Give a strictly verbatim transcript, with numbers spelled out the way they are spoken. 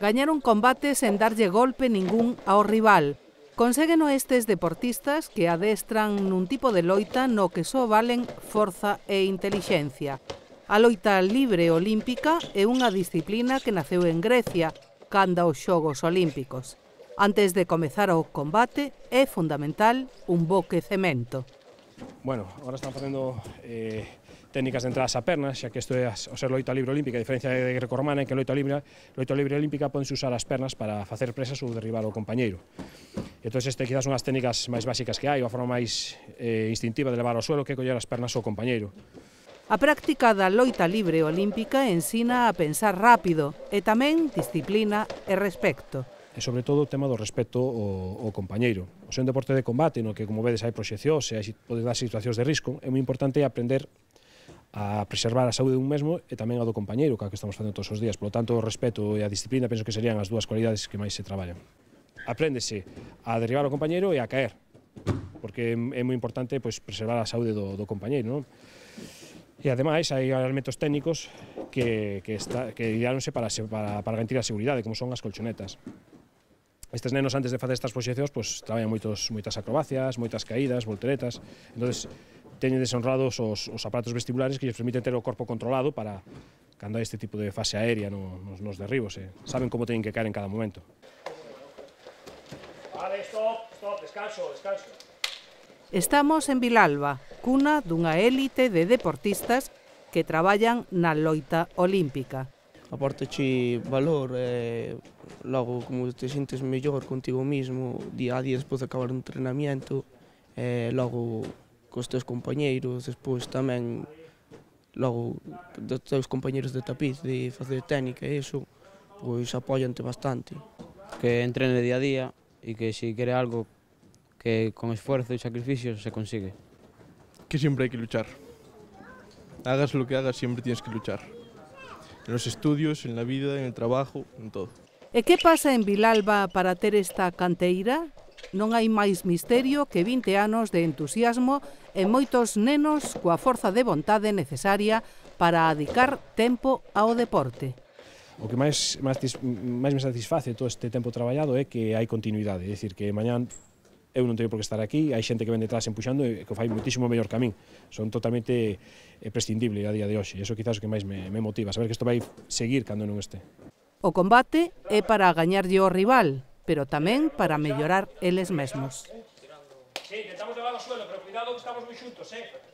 gañaron combates sen darlle golpe ningún ao rival. Conseguen estes deportistas que adestran nun tipo de loita no que só valen forza e intelixencia. A loita libre olímpica é unha disciplina que naceu en Grecia, canda os Xogos Olímpicos. Antes de comezar o combate, é fundamental un bo quecemento. Bueno, ahora están facendo eh, técnicas de entradas a pernas, xa que isto é o ser loita libre olímpica, a diferencia de grecorromana, que loita libre, loita libre olímpica podense usar as pernas para facer presas ou derribar o compañeiro. Entón, este quizás son as técnicas máis básicas que hai, a forma máis eh, instintiva de levar ao suelo que coller as pernas ao compañeiro. A práctica da loita libre olímpica ensina a pensar rápido e tamén disciplina e respecto. E sobre todo o tema do respeto ao, ao compañeiro. O seu deporte de combate, no que, como vedes, hai proxeccións e hai, pode dar situacións de risco, é moi importante aprender a preservar a saúde dun mesmo e tamén a do compañeiro, que estamos facendo todos os días. Por lo tanto, o respeto e a disciplina penso que serían as dúas cualidades que máis se traballan. Apréndese a derribar o compañeiro e a caer, porque é moi importante pois, preservar a saúde do, do compañeiro, non? E ademais hai elementos técnicos que, que, está, que ideáronse para, para, para garantir a seguridade, como son as colchonetas. Estes nenos, antes de facer estas proxeccións, pues, traballan moitos, moitas acrobacias, moitas caídas, volteretas. Entón, teñen deshonrados os, os aparatos vestibulares que lles permiten ter o corpo controlado para cando hai este tipo de fase aérea no, nos, nos derribos. Eh. Saben como teñen que caer en cada momento. Vale, stop, stop, descanso, descanso. Estamos en Vilalba, cuna dunha élite de deportistas que traballan na loita olímpica. Aportache valor, eh, logo como te sientes mellor contigo mismo, día a día despois de acabar un entrenamiento, eh, logo cos teus compañeiros, despois tamén logo dos teus compañeiros de tapiz, de facer técnica e iso, pois apoiante bastante. Que entrene día a día e que se quere algo que con esfuerzo e sacrificio se consigue. Que sempre hai que luchar. Hagas lo que hagas, sempre tienes que luchar. En los estudios, en la vida, en el trabajo, en todo. E que pasa en Vilalba para ter esta canteira? Non hai máis misterio que vinte anos de entusiasmo e moitos nenos coa forza de vontade necesaria para adicar tempo ao deporte. O que máis, máis, máis me satisface todo este tempo traballado é que hai continuidade, é dicir, que mañán eu non teño por que estar aquí, hai xente que ven detrás empuxando e que fai moitísimo mellor camín. Son totalmente prescindible a día de hoxe, e iso quizás o que máis me, me motiva, saber que isto vai seguir cando non este. O combate é para gañarlle o rival, pero tamén para mellorar eles mesmos. Sí, intentamos levar o suelo, pero cuidado que estamos moi xuntos, eh?